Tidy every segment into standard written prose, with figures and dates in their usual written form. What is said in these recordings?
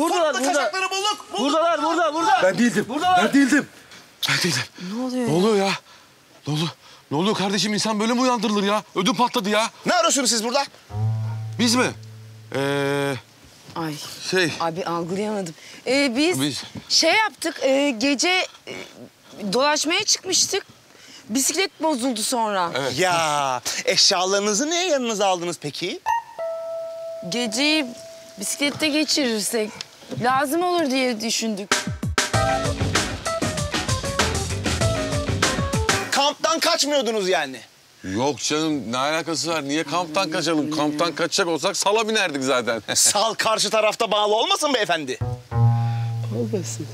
Buradalar, burada. Kaçakları bulduk. Buradalar, burada. Ben değildim. Buradalar. Ben değildim. Ne oluyor? Ne oluyor ya? Ne oluyor kardeşim? İnsan böyle mi uyandırılır ya? Ödüm patladı ya. Ne arıyorsunuz siz burada? Biz mi? Ay. Abi algılayamadım. Biz şey yaptık. Gece dolaşmaya çıkmıştık. Bisiklet bozuldu sonra. Evet. Ya eşyalarınızı niye yanınıza aldınız peki? Geceyi bisiklette geçirirsek lazım olur diye düşündük. Kamptan kaçmıyordunuz yani? Yok canım, ne alakası var? Niye kamptan kaçalım? Kamptan kaçacak olsak sala binerdik zaten. Sal karşı tarafta bağlı olmasın beyefendi? Olmasın.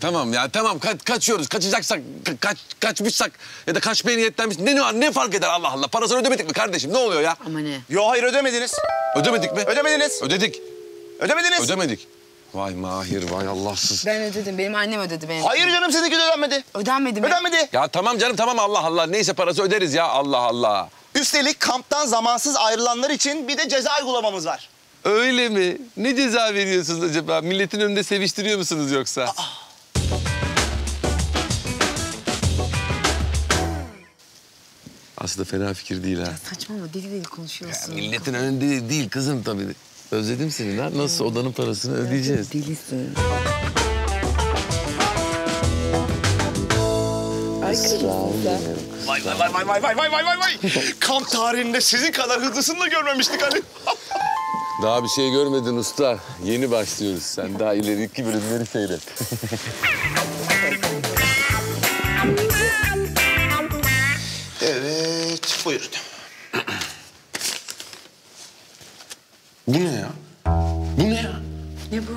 Tamam ya, tamam. Kaçıyoruz. Kaçacaksak, kaçmışsak ya da kaçmaya niyetlenmiş. Ne fark eder Allah Allah? Parasını ödemedik mi kardeşim? Ne oluyor ya? Ama ne? Yo, hayır ödemediniz. Ödemedik mi? Ödemediniz. Ödedik. Ödemediniz. Ödemedik. Vay Mahir, vay Allahsız. Ben ödedim, benim annem ödedi. Hayır canım, sizinki de ödenmedi. Ödenmedi mi? Ödenmedi. Ya tamam canım, tamam, Allah Allah. Neyse parası öderiz ya, Allah Allah. Üstelik kamptan zamansız ayrılanlar için bir de ceza uygulamamız var. Öyle mi? Ne ceza veriyorsunuz acaba? Milletin önünde seviştiriyor musunuz yoksa? Aslında fena fikir değil ha. Saçmalama, deli konuşuyorsun. Ya, milletin önünde değil kızım tabii. Özledim seni lan. Nasıl odanın parasını ödeyeceğiz? Delisin. Ay kızım. Vay. Kamp tarihinde sizin kadar hızlısını da görmemiştik Ali. Daha bir şey görmedin usta. Yeni başlıyoruz. Sen daha ileriki bölümleri seyret. Evet, buyurun. Bu ne ya? Bu ne ya? Ne bu?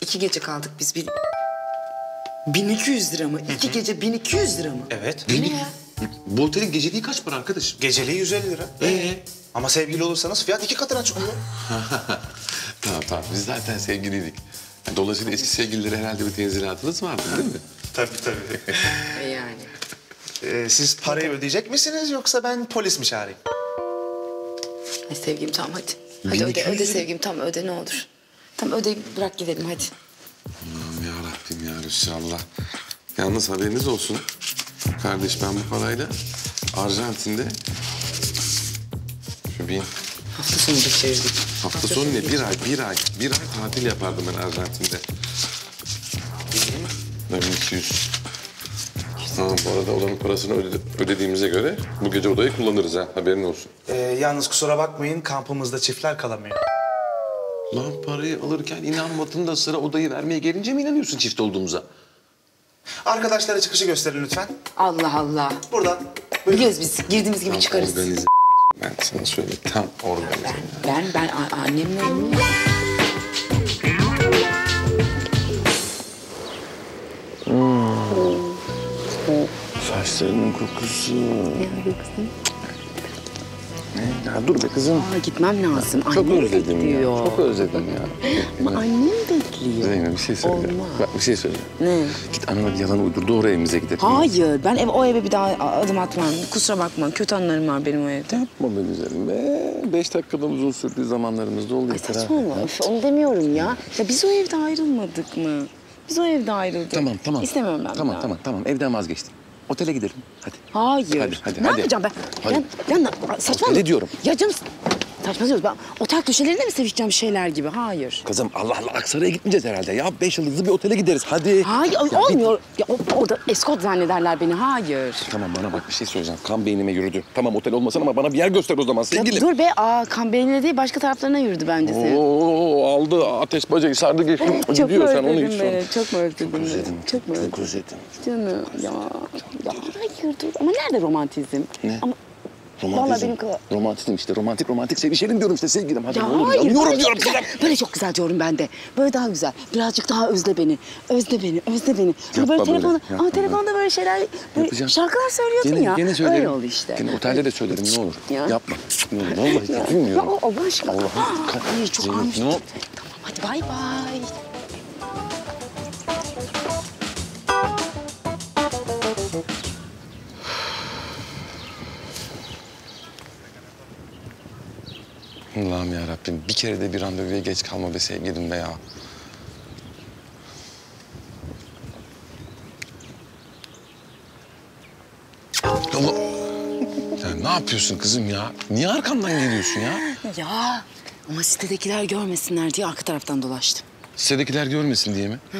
2 gece kaldık biz. 1200 lira mı? 2 gece 1200 lira mı? Evet. Bu otelin geceliği kaç para arkadaşım? Geceliği 150 lira. Ama sevgili olursanız fiyat 2 katına çıkıyor. Tamam. Biz zaten sevgiliydik. Yani dolayısıyla eski sevgililere herhalde bir tenzilatınız vardı değil mi? Tabii. Yani. Siz parayı ödeyecek misiniz yoksa ben polis mi çağırayım? Ay sevgilim tamam hadi. Hadi öde sevgilim, tamam öde ne olur. Tamam öde, bırak gidelim hadi. Allah'ım yarabbim ya Resulallah. Yalnız haberiniz olsun. Kardeş ben bu parayla Arjantin'de... Şu bin... Hafta sonu da çevirdik. Hafta sonu ne? Bir ay tatil yapardım ben Arjantin'de. Ben 200. Tamam, bu arada odanın parasını ödediğimize göre bu gece odayı kullanırız ha, haberin olsun. Yalnız kusura bakmayın, kampımızda çiftler kalamıyor. Lan parayı alırken inanmadın da sıra odayı vermeye gelince mi inanıyorsun çift olduğumuza? Arkadaşlara çıkışı gösterin lütfen. Allah Allah. Buradan. Buyurun. Biliyoruz biz, girdiğimiz gibi tam çıkarız. Organize. Ben sana söyleyeyim, tam organize. Ben annemle... Saçlarının kokusu. Ne abi kızım? Ya dur be kızım. Aa, gitmem lazım. Çok özledim ya. Çok özledim ya. Ama annem bekliyor. Zeynep bir şey söyleyeceğim. Olmaz. Bak bir şey söyleyeceğim. Ne? Git anneme bir yalan uydur, doğru evimize gidelim. Hayır, ben o eve bir daha adım atmam. Kusura bakma, kötü anılarım var benim o evde. Yapma be güzelim be. 5 dakikadan uzun sürdüğü zamanlarımız da oluyor. Ay saçmalama, onu demiyorum ya. Ya biz o evde ayrılmadık mı? Biz o evde ayrıldık. Tamam. İstemem ben. Tamam. Evden vazgeçtim. Otele gidelim. Hadi. Hayır. Hadi. Ne yapacağım ben? Hayır. Ben saçma mı? Ne diyorum? Ya canım saçmalıyoruz. Ben otel köşelerinde mi sevişeceğim şeyler gibi? Hayır. Kızım Allah Aksaray'a gitmeyeceğiz herhalde. Ya 5 yıldızlı bir otele gideriz. Hadi. Hayır ya, olmuyor. Ya, orada eskort zannederler beni. Hayır. Tamam bana bak bir şey söyleyeceğim. Kan beynime yürüdü. Tamam otel olmasın ama bana bir yer göster o zaman sevgilim. Ya dur be. Kan beynine değil başka taraflarına yürüdü bence senin. Oo aldı ateş bacayı sardı geçti. Çok mu özledin beni? Çok mu özledin beni? Çok özledim. Canım ya. Ya hayır dur. Ama nerede romantizm? Ne? Ama... Romantizm işte. Romantik sevişelim diyorum işte sevgilim. Hadi ya oğlum, yanıyorum diyorum kızım. Böyle çok güzel diyorum ben de. Böyle daha güzel. Birazcık daha özle beni. Yapma böyle. Telefonda böyle şeyler, böyle şarkılar söylüyordun ya. Gene söylerim. Öyle oldu işte. Gene otelde de söylerim ne olur. Ya. Yapma. Ne olur vallahi ya. Bilmiyorum. Ya o başka. Allah'ım. Çok anmıştım. Tamam hadi bay bay. Allah'ım yarabbim, bir kere de bir randevuya geç kalma be sevgilim be ya. Ya ne yapıyorsun kızım ya? Niye arkamdan geliyorsun ya? Ya ama sitedekiler görmesinler diye arka taraftan dolaştım. Sitedekiler görmesin diye mi? Hı.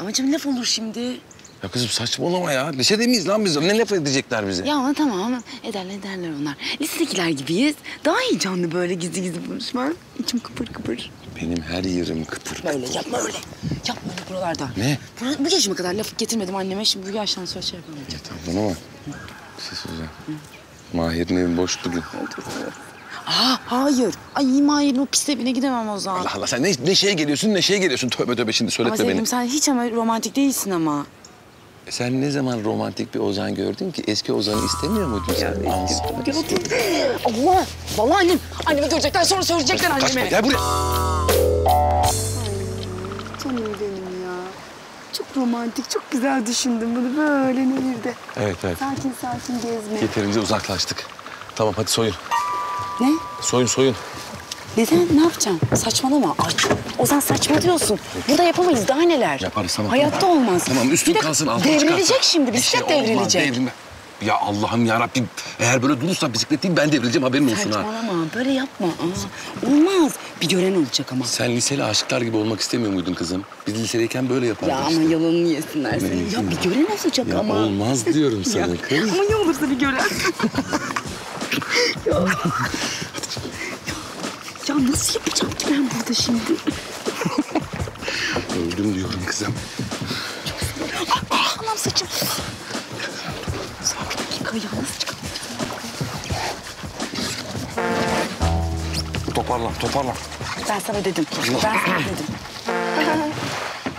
Amacım laf olur şimdi. Ya kızım saçmalama ya. Lisede miyiz lan biz? Ne laf edecekler bize? Ya ama tamam. Ederler onlar. Lisedekiler gibiyiz. Daha heyecanlı böyle gizli gizli konuşmam. İçim kıpır kıpır. Benim her yerim kıpır kıpır. Böyle yapma öyle. Yapma öyle buralarda. Ne? Bu yaşıma kadar laf getirmedim anneme. Şimdi bu yaştan sonra şey yapamam. Ya tamam bana bak. Ses güzel. Mahir'in evi boş bugün. Aa, hayır. Ay Mahir'in o pis evine gidemem o zaman. Allah Allah, sen ne şeye geliyorsun, ne şeye geliyorsun? Tövbe tövbe, şimdi söyletme beni. Ama sevgilim, sen hiç ama romantik değilsin ama. Sen ne zaman romantik bir Ozan gördün ki? Eski Ozan'ı istemiyor muydun sen? Allah! Vallahi annem. Annemi görecekler, sonra söyleyecekler anneme. Kaçma, gel buraya. Canım benim ya. Çok romantik, çok güzel düşündüm bunu böyle nehirde. Evet, evet. Sakin sakin gezme. Yeterince uzaklaştık. Tamam, hadi soyun. Ne? Soyun, soyun. Neden? Ne yapacaksın? Saçmalama. Ay, Ozan saçma diyorsun. Burada yapamayız. Daha neler? Yaparız. Tamam. Hayatta tamam. Olmaz. Tamam, üstün kalsın, altın çıkarsa. Devrilecek şimdi. Bisiklet şey devrilecek. Devrilme. Ya Allah'ım yarabbim. Eğer böyle durursan bisiklet değil, ben devrileceğim. Haberin olsun ha. Saçmalama. Böyle yapma. Aa, olmaz. Bir gören olacak ama. Sen liseli aşıklar gibi olmak istemiyor muydun kızım? Biz lisedeyken böyle yapardık ya işte. Ya ama yalanını yesinler seni. Ya bir gören olacak ya ama. Olmaz diyorum sana kız. Ama ne olursa bir gören. Ya. Ya nasıl yapacağım ki ben burada şimdi? Öldüm diyorum kızım. Çok sinirli. Ah, anam saçım. Sakin ol, yıka ya. Nasıl çıkartacağım? Toparlan, toparlan. Ben sana dedim. Ben sana dedim.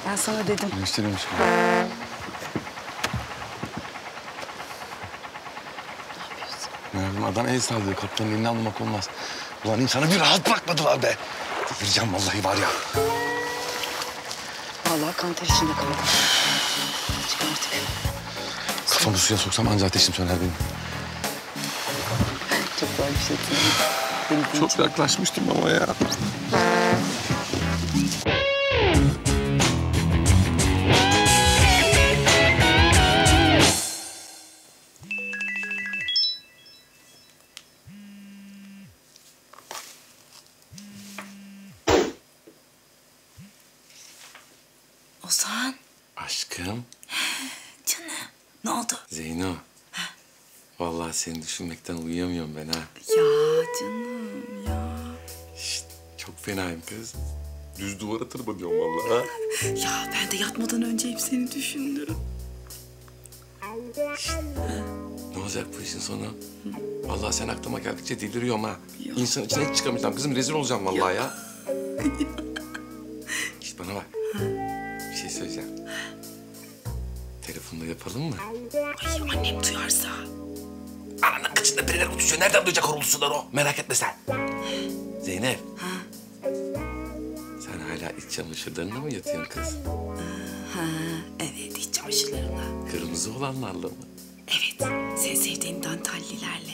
Ben sana dedim. Müşterim için. Ne yapıyorsun? Adam el sallıyor. Kaptanın elini almak olmaz. Ulan insanı bir rahat bırakmadılar be. Delireceğim vallahi var ya. Vallahi kan ter içinde kaldım. Çık artık. Kafamı suya soksam ancak ateşim söner benim. Çok zor bir şey değil. Çok yaklaşmıştım ama ya. Ozan. Aşkım. Canım. Ne oldu? Zeyno. Ha? Vallahi seni düşünmekten uyuyamıyorum ben ha. Ya canım ya. Şişt, çok fenayım kız. Düz duvara tırmanıyorum vallahi ha. Ya ben de yatmadan önce hep seni düşündüm. Şişt, ne olacak bu işin sonu? Hı? Vallahi sen aklıma geldikçe deliriyorum ha. Ya. İnsan içine hiç çıkamayacağım kızım, rezil olacağım vallahi ya. Şişt, bana bak. Ha? Bir şey söyleyeceğim. Telefonda yapalım mı? Ay annem duyarsa. Ananın kıçında birileri uçuşuyor. Nereden duyacak horultusular o? Merak etme sen. Zeynep. Ha? Sen hala iç çamaşırlarına mı yatıyorsun kız? Ha, evet iç çamaşırlarına. Kırmızı olanlarla mı? Evet. Sen sevdiğin dantellilerle.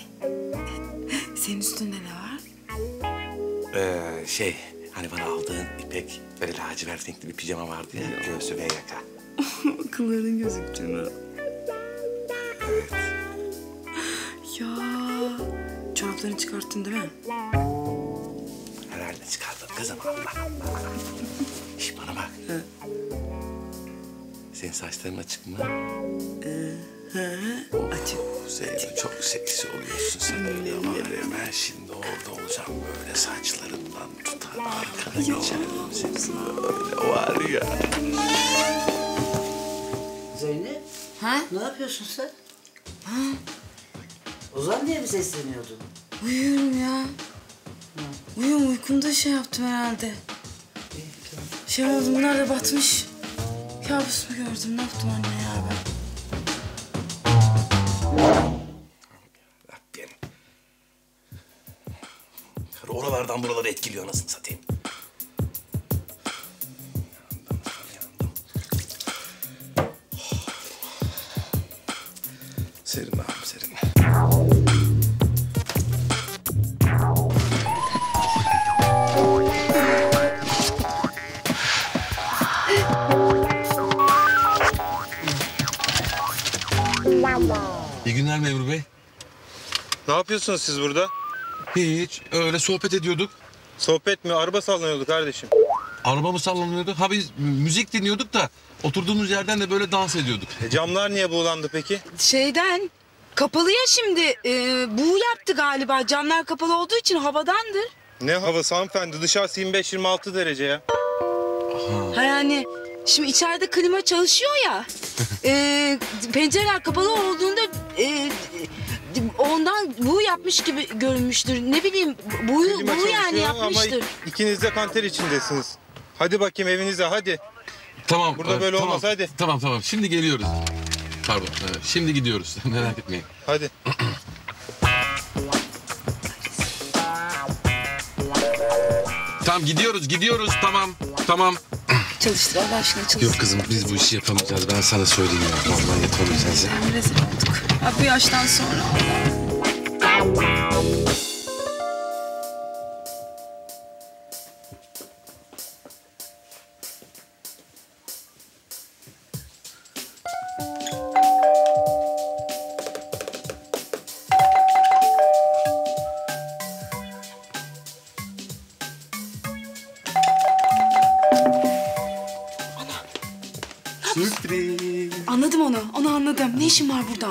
Senin üstünde ne var? Şey... Hani bana aldığın ipek, böyle lacivert renkli bir pijama vardı ya, ya. Göğsü ve yaka. Kılların gözükçünü. Evet. Ya, çoraplarını çıkarttın değil mi? Herhalde çıkarttın kızım, Allah Allah. Şişt bana bak. He. Senin saçların açık mı? Açık. Zeynep çok seksi oluyorsun sen öyle ama ben şimdi orada olacağım böyle saçlarından tutar arkana geçerim seni böyle var ya. Zeynep, ha? Ne yapıyorsun sen? Ha? Ozan diye mi sesleniyordun? Uyuyorum ya. Ha. Uyuyorum, uykumda şey yaptım herhalde. Şey oldu, bunlar da batmış. Kabus mu gördüm, ne yaptım anne ya ben? Rabbim. Oralardan buraları etkiliyor anasını satayım. Yandım. Oh. Serin abi serin. Ne yapıyorsunuz siz burada? Hiç, öyle sohbet ediyorduk. Sohbet mi? Araba sallanıyordu kardeşim. Araba mı sallanıyordu? Ha biz müzik dinliyorduk da oturduğumuz yerden de böyle dans ediyorduk. Camlar niye buğulandı peki? Şeyden, kapalı ya şimdi. Buğu yaptı galiba. Camlar kapalı olduğu için havadandır. Ne havası hanımefendi? Dışarısı 25-26 derece ya. Ha yani şimdi içeride klima çalışıyor ya. Pencereler kapalı olduğunda ondan buğu yapmış gibi görünmüştür. Ne bileyim buğu yani yapmıştır. Ama ikiniz de kanter içindesiniz. Hadi bakayım evinize hadi. Tamam. Burada böyle tamam, olmaz hadi. Tamam tamam şimdi geliyoruz. Pardon şimdi gidiyoruz merak etmeyin. Hadi. Tamam gidiyoruz tamam. Çalıştır Allah aşkına çalıştır. Yok kızım biz bu işi yapamayacağız ben sana söyleyeyim ya. Vallahi yapamayacağız ya. Ben rezil olduk. Ha bu yaştan sonra. Anladım onu anladım. Ne işin var burada?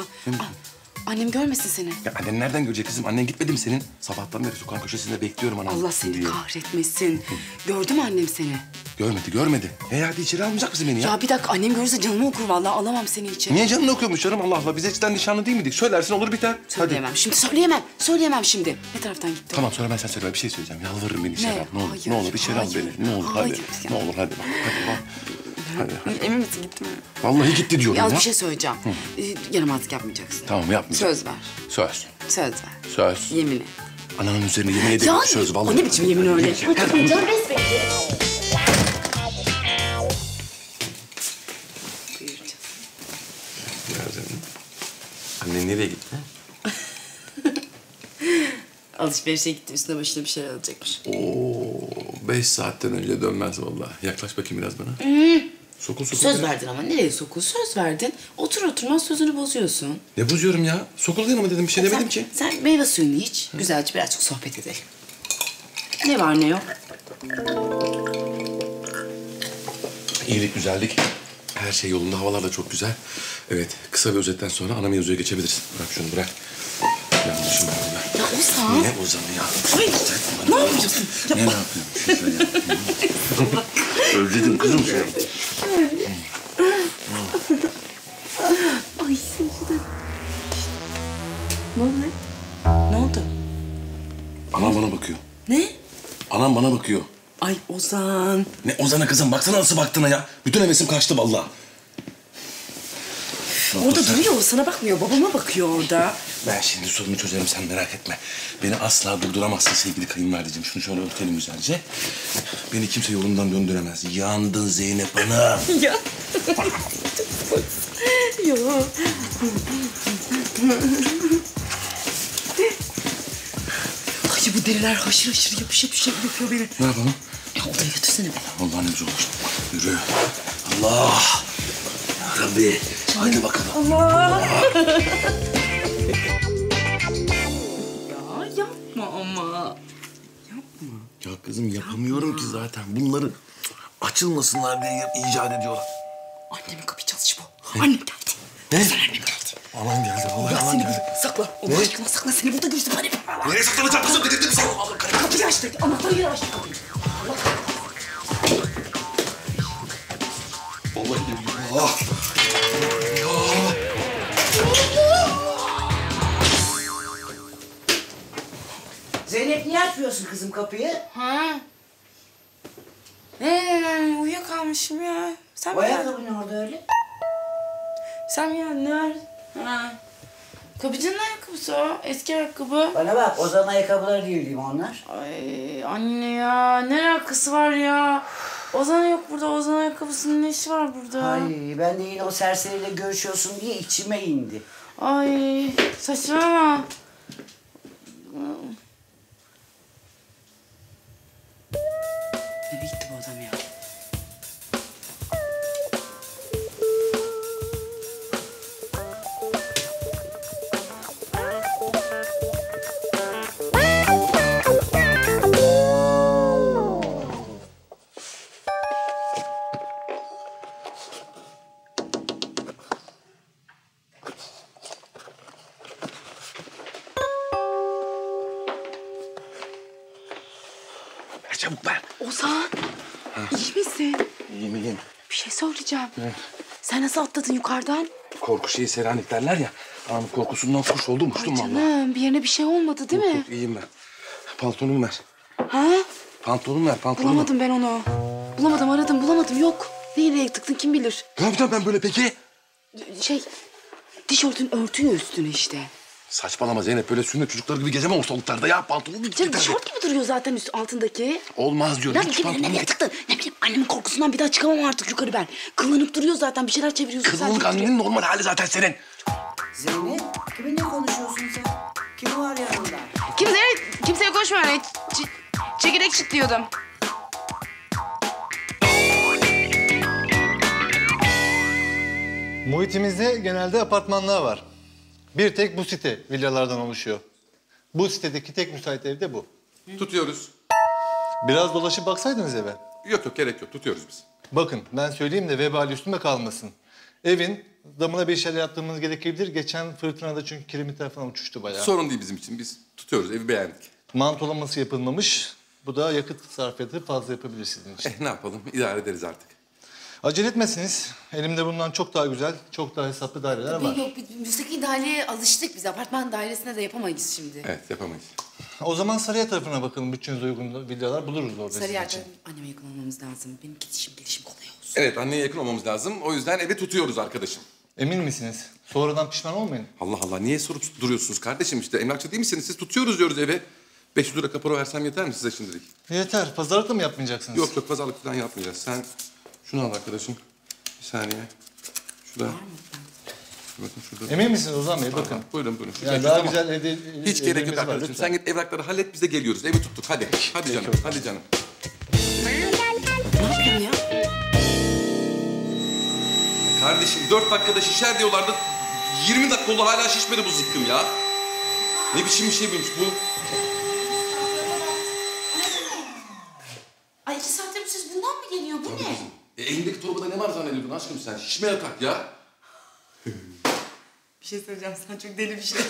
Annem görmesin seni. Ya annen nereden görecek kızım? Annen gitmedi mi senin? Sabahtan beri sokağın köşesinde bekliyorum anam. Allah seni kahretmesin. Gördü mü annem seni? Görmedi. Hadi içeri almayacak mısın beni ya? Ya bir dakika annem görürse canımı okur vallahi alamam seni içeri. Niye canını okuyormuş canım Allah Allah? Biz eskiden nişanlı değil miydik? Söylersin olur biter. Söyleyemem hadi. Şimdi söyleyemem şimdi. Ne taraftan gitti? Tamam söyleme sen söyleme bir şey söyleyeceğim. Yalvarırım beni içeri al. Ne olur içeri al beni. Ne olur hadi. Ne olur hadi bak hadi. Emin misin gitti mi? Vallahi gitti diyorum ya. Bir şey söyleyeceğim. Yaramazlık yapmayacaksın. Tamam yapmayacağım. Söz ver. Söz ver. Yemin et. Ananın üzerine yemin ederim söz vallahi. O ne biçim yemin öyle? Can besbelli. Annen nereye gitti? Alışverişe gitti üstüne başına bir şeyler alacakmış. Oo 5 saatten önce dönmez vallahi. Yaklaş bakayım biraz bana. Sokul. Söz verdin ama nereye sokul? Söz verdin. Oturmaz sözünü bozuyorsun. Ne bozuyorum ya? Sokul değil ama dedim bir şey demedim ki. Sen meyve suyunu iç. Güzelce birazcık sohbet edelim. Ne var ne yok? İyilik güzellik. Her şey yolunda. Havalar da çok güzel. Evet kısa bir özetten sonra ana mevzuya geçebilirsin. Bırak şunu bırak. Yanlışım ben. Ya Ozan. Ne Ozan'ı ya? Ay, ne yapıyorsun? Ne yapıyorsun? Öldürdün kızım sen. Ay sen şurada. Ne oldu? Anam bana bakıyor. Ne? Anam bana bakıyor. Ay Ozan. Ne Ozan'a kızım? Baksana nasıl baktığına ya. Bütün hevesim kaçtı vallahi. Orada duruyor, sana bakmıyor. Babama bakıyor orada. Ben şimdi sorunu çözerim, sen merak etme. Beni asla durduramazsın sevgili kayınvalideciğim. Şunu şöyle örtelim güzelce. Beni kimse yolundan döndüremez. Yandın Zeynep Hanım. Ya. Ya. Ay bu deriler haşır yapış yapıyor beni. Ne yapalım? Odaya götürsene beni. Allah'ın emri olur. Yürü. Allah. Ya Rabbi. Hadi bakalım. Allah. Ya yapma ama. Yapma. Ya kızım yapamıyorum ki zaten. Bunları açılmasınlar diye icat ediyorlar. Annemin kapı çalışı bu. Annem geldi. Ne? Anam geldi. Anam geldi. Sakla. Allah aşkına sakla. Seni burada görürsün. Nereye saklanacağım kızım? Dedim sana. Kapıyı açtı. Anahtarı yere açtı kapıyı. Vallahi Allah. Zeynep niye açmıyorsun kızım kapıyı? Ha? Uyuyakalmışım ya. Sen mi geldin? Ayakkabı ne orada öyle? Sen mi geldin? Nerede? Ha. Kapıcının ayakkabısı o. Eski ayakkabı. Bana bak Ozan'ın ayakkabıları değil onlar. Ay anne ya. Ne alakası var ya? Ozan yok burada. Ozan ayakkabısının ne işi var burada? Ay ben de yine o serseriyle görüşüyorsun diye içime indi. Ay saçmalama. Nereye gitti bu adam ya? çabuk ver. Ozan, iyi misin? İyiyim, iyiyim. Bir şey söyleyeceğim. Hı. Sen nasıl atladın yukarıdan? Korku şeyi Selanik derler ya. Anam korkusundan kuş oldum, uçtum vallahi. Canım, bir yerine bir şey olmadı değil mi? Yok, iyiyim ben. Pantolonumu ver. Ha? Pantolonumu ver, pantolonumu. Bulamadım ben onu. Bulamadım, aradım, bulamadım. Yok. Nereye tıktın kim bilir? Ne yapacağım ben böyle peki? Şey, tişörtün örtüyor üstüne işte. Saçmalama Zeynep, böyle sünnet çocuklar gibi gezemem ortalıklarda ya. Pantolonu bir tişört gibi duruyor zaten üst altındaki. Olmaz diyorum. Ya pantolonu... nereye tıktın? Ne bileyim, annemin korkusundan bir daha çıkamam artık yukarı ben. Kıllanıp duruyor zaten, bir şeyler çeviriyorsun. Kıllanlık annenin normal hali zaten senin. Zeynep, kiminle konuşuyorsun sen? Kim var yanında? Kimseye konuşmuyor. Çekirdek çitliyordum. Muhitimizde genelde apartmanlar var. Bir tek bu site villalardan oluşuyor. Bu sitedeki tek müsait ev de bu. Tutuyoruz. Biraz dolaşıp baksaydınız eve. Yok yok, gerek yok. Tutuyoruz biz. Bakın ben söyleyeyim de vebali üstüme kalmasın. Evin damına bir şeyler yaptığımız gerekebilir. Geçen fırtınada çünkü kiremitler falan uçuştu bayağı. Sorun değil bizim için. Biz tutuyoruz. Evi beğendik. Mantolaması yapılmamış. Bu da yakıt sarfiyatı fazla yapabilir sizin için. Ne yapalım? İdare ederiz artık. Acele etmesiniz. Elimde bundan çok daha güzel, çok daha hesaplı daireler var. Yok, müstakil daireye alıştık biz. Apartman dairesine de yapamayız şimdi. Evet, yapamayız. O zaman Sarıyer tarafına bakalım. Bütçeniz uygun villalar buluruz orada. Sarıyer'den anneme yakın olmamız lazım. Benim gidişim gelişim kolay olsun. Evet, anneye yakın olmamız lazım. O yüzden evi tutuyoruz arkadaşım. Emin misiniz? Sonradan pişman olmayın. Allah Allah, niye sorup duruyorsunuz kardeşim işte? Emlakçı değil misiniz? Siz tutuyoruz diyoruz evi. 500 lira kapora versem yeter mi size şimdilik? Yeter. Pazarlık da mı yapmayacaksınız? Yok yok, pazarlık falan yapmayacağız. Sen... Şunu al arkadaşım. Bir saniye. Şurada. Bakın şurada. Emin misiniz Ozan Bey? Bakın. Buyurun buyurun. Yani daha güzel evde... Hiç gerek yok arkadaşım. Sen git evrakları hallet, biz de geliyoruz. Evi tuttuk. Hadi. Hadi canım. Hadi canım. Ne yapayım ya? Kardeşim 4 dakikada şişer diyorlardı. 20 dakika oldu hala şişmedi bu zıkkım ya. Ne biçim bir şey bilmiş bu? Ay 2 saattir siz bundan mı geliyor? Bu ne? Elindeki torbada ne var zannediyordun aşkım sen? Şişme yatak ya. Bir şey söyleyeceğim, sen çok deli bir şeysin.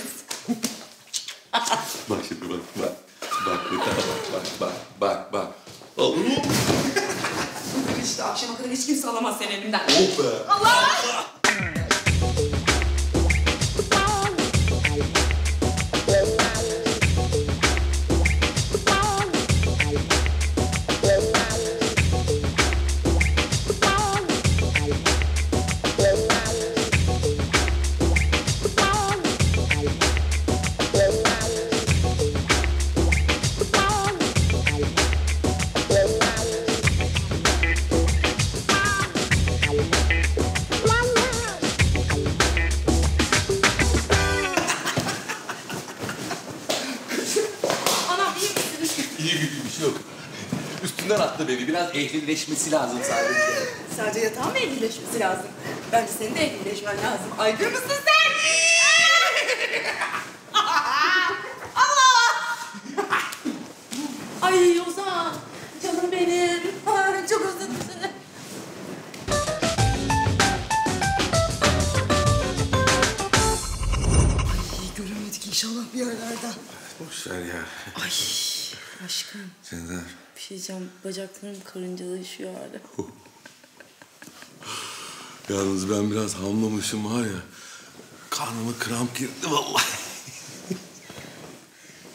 Bak şimdi bak, bak. Bak, bak. Al bunu. İşte akşama kadar hiç kimse alamaz seni elimden. Oh be! Allah! Biraz ehlileşmesi lazım sadece. Sadece yatağın mı ehlileşmesi lazım? Bence senin de ehlileşmen lazım. Aygır mısın sen? Allah! Ay Ozan, canım benim. Ay, çok özledim seni. Ay göremedik inşallah bir yerlerden. Boş ver ya. Ay aşkım. Cender. Bir şey diyeceğim, bacaklarım karıncalaşıyor hala. Yalnız ben biraz hamlamışım var ya, karnıma kramp girdi vallahi.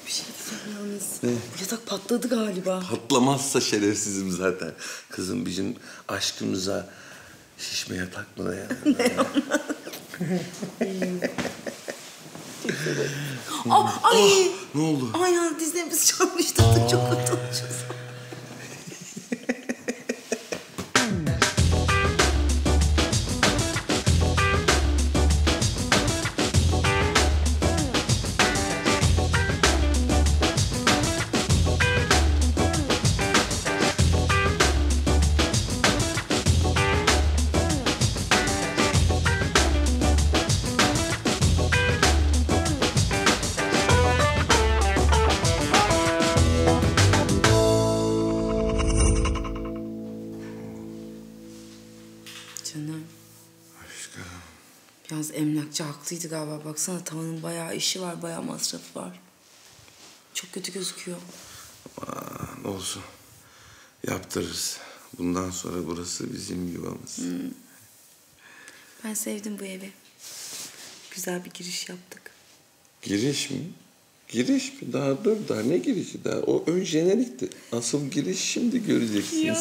Bir şey diyeceğim yalnız, ne? Bu yatak patladı galiba. Patlamazsa şerefsizim zaten. Kızım bizim aşkımıza şişme yatak mı da ya? Ne oh, ay! Oh, ne oldu? Ay ya, dizlerimiz çalmıştı, çok kötü olacağız. Haklıydı galiba. Baksana tavanın bayağı işi var, bayağı masrafı var. Çok kötü gözüküyor. Aman olsun. Yaptırırız. Bundan sonra burası bizim yuvamız. Hmm. Ben sevdim bu evi. Güzel bir giriş yaptık. Giriş mi? Giriş mi? Daha dur, daha ne girişi daha? O ön jenerikti. Asıl giriş şimdi göreceksiniz. Ya.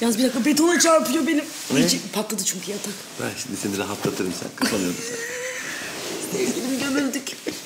Yalnız bir dakika, betona çarpıyor benim. İyice patladı çünkü yatak. Ben şimdi seni rahatlatırım sen. Kapanıyordun sen. Sevgilimi gömüldük.